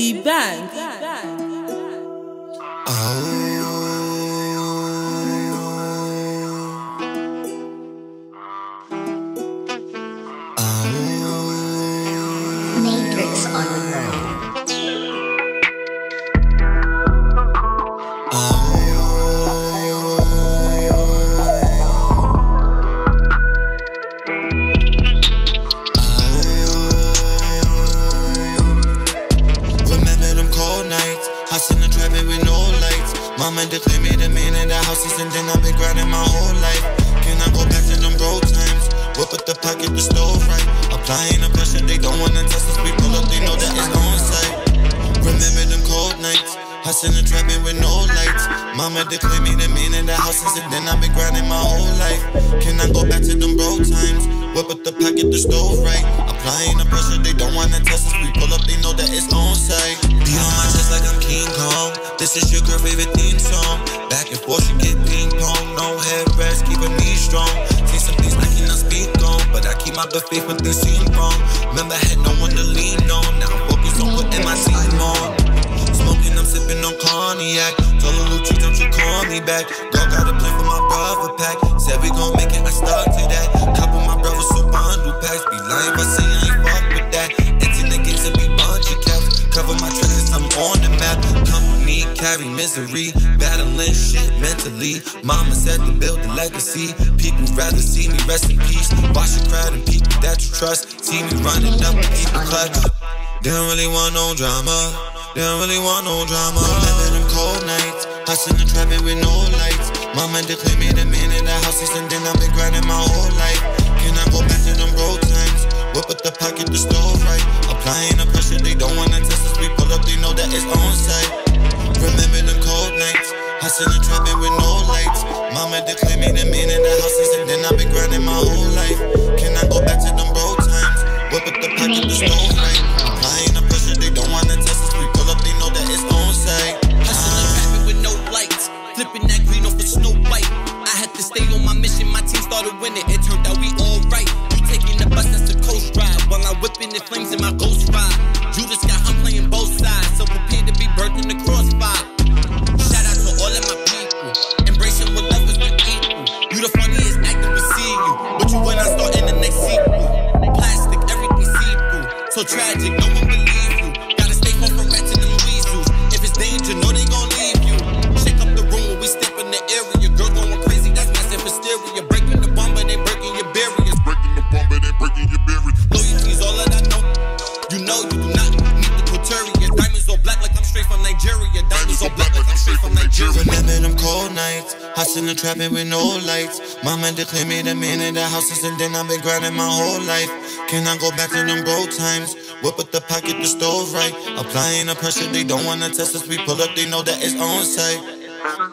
the bank. Matrix on the road. Mama declared me the man in the house, and then I've been grinding my whole life. Can I go back to them road times? Whip up the pocket, the stove right. Applying the pressure, they don't wanna test us. We pull up, they know that it's on sight. Remember them cold nights, hustling and trapping with no lights. Mama declared me the man in the house, and then I've been grinding my whole life. Can I go back to them road times? Whip up the pocket, the stove right. Applying the pressure, they don't wanna test us. We pull up, they know that it's on sight. Be on my chest like I'm King Kong. This is your girl favorite theme song. Back and forth, you get ping pong. No head rest, keeping me strong. See some things I cannot speak on, but I keep my good faith when things seem wrong. Remember, I had no one to lean on. Now I'm focused on putting my team on. Smoking, I'm sipping on cognac. Told a little treat, don't you call me back. Girl, got a plan for my brother pack. Said we gon' make it, I stuck to that. Cop on my brother, so bundle packs. Be lying if I say I ain't fuck with that. It's in the gates and be bunch of caps. Cover my tracks, I'm on the map. Carry misery, battling shit mentally. Mama said to build a legacy. People rather see me rest in peace. Watch the crowd and people that you trust. See me running up and keep the clutch. They don't really want no drama. They don't really want no drama. Living them cold nights, hustling and trapping with no lights. Mama declared me the man in the house, and then I've been grinding my whole life. Can I go back to them road times? Whip up the pocket, the stove right. Applying the pressure, they don't wanna test us. We pull up, they know that it's on sight. Remember them cold nights, hustling and trapping with no lights. Mama declared me the man in the houses, and then I've been grinding my whole life. Can I go back to them road times? Whip up the pocket, the stove right. Applying the pressure, they don't wanna test us. We pull up, they know that it's on sight. Hustling and trapping with no lights, flipping that green off a Snow White. I had to stay on my mission, my team started winning. It turned out we all right. You taking the bus, that's the coast ride, while I'm whipping the flames in my ghost ride. Judas got hung playing both sides, so prepare to be burnt in the crossfire. Shout out to all of my people, embracing what love is with people. You the funniest actor we see you, but you when I start in the next sequel. Plastic, everything see-through, so tragic, no one believe you. Gotta stay home from rats and them weasels. If it's danger, know they gon' leave you. Shake up the room when we step in the area. Girls going crazy, that's massive hysteria. Breaking the bomb, but they breaking your barriers. Breaking the bomb, but they breaking your barriers. Loyalty's all that I know. You know you do not need the criteria. Diamonds all black like I'm straight from Nigeria. Diamonds all black like I'm straight from Nigeria. Remember them cold nights, hustling and trapping with no lights. Mama declared me the man in the houses, and then I've been grinding my whole life. Can I go back to them road times? Whip up the pocket, the stove right. Applying the pressure, they don't wanna test us. We pull up, they know that it's on sight.